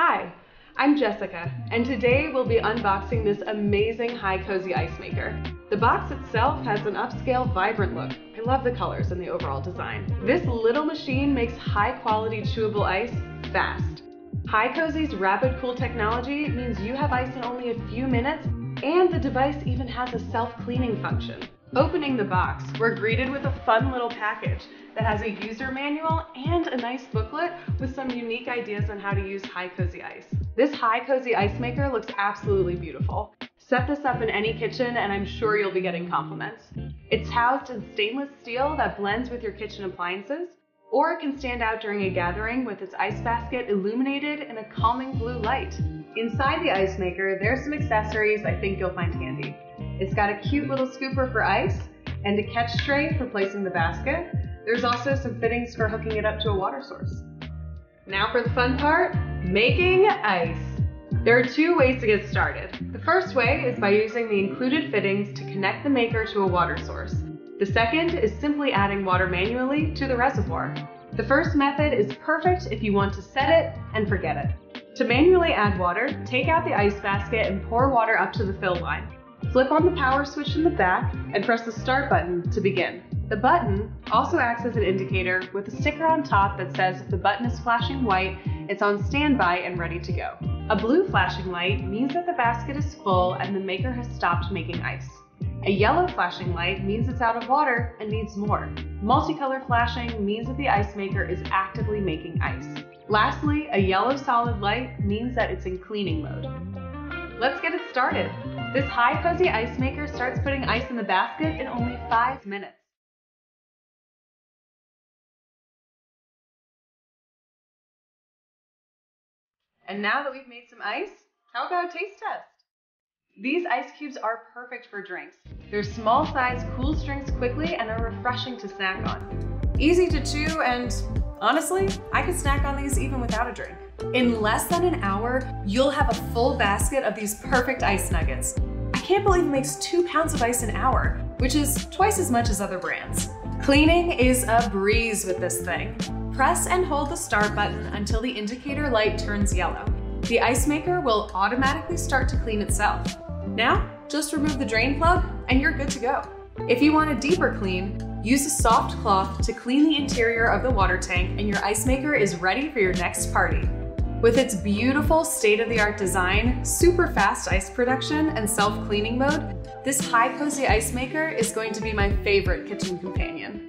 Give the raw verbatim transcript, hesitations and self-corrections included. Hi, I'm Jessica, and today we'll be unboxing this amazing HiCOZY ice maker. The box itself has an upscale, vibrant look. I love the colors and the overall design. This little machine makes high-quality chewable ice fast. HiCOZY's rapid cool technology means you have ice in only a few minutes, and the device even has a self-cleaning function. Opening the box, we're greeted with a fun little package that has a user manual and a nice booklet with some unique ideas on how to use HiCOZY ice. This HiCOZY ice maker looks absolutely beautiful. Set this up in any kitchen and I'm sure you'll be getting compliments. It's housed in stainless steel that blends with your kitchen appliances, or it can stand out during a gathering with its ice basket illuminated in a calming blue light. Inside the ice maker, there's some accessories I think you'll find handy. It's got a cute little scooper for ice and a catch tray for placing the basket. There's also some fittings for hooking it up to a water source. Now for the fun part, making ice. There are two ways to get started. The first way is by using the included fittings to connect the maker to a water source. The second is simply adding water manually to the reservoir. The first method is perfect if you want to set it and forget it. To manually add water, take out the ice basket and pour water up to the fill line. Flip on the power switch in the back and press the start button to begin. The button also acts as an indicator with a sticker on top that says if the button is flashing white, it's on standby and ready to go. A blue flashing light means that the basket is full and the maker has stopped making ice. A yellow flashing light means it's out of water and needs more. Multicolor flashing means that the ice maker is actively making ice. Lastly, a yellow solid light means that it's in cleaning mode. Let's get it started. This HiCOZY ice maker starts putting ice in the basket in only five minutes. And now that we've made some ice, how about a taste test? These ice cubes are perfect for drinks. Their small size cools drinks quickly and are refreshing to snack on. Easy to chew, and honestly, I could snack on these even without a drink. In less than an hour, you'll have a full basket of these perfect ice nuggets. I can't believe it makes two pounds of ice an hour, which is twice as much as other brands. Cleaning is a breeze with this thing. Press and hold the start button until the indicator light turns yellow. The ice maker will automatically start to clean itself. Now, just remove the drain plug and you're good to go. If you want a deeper clean, use a soft cloth to clean the interior of the water tank and your ice maker is ready for your next party. With its beautiful state-of-the-art design, super fast ice production, and self-cleaning mode, this HiCOZY ice maker is going to be my favorite kitchen companion.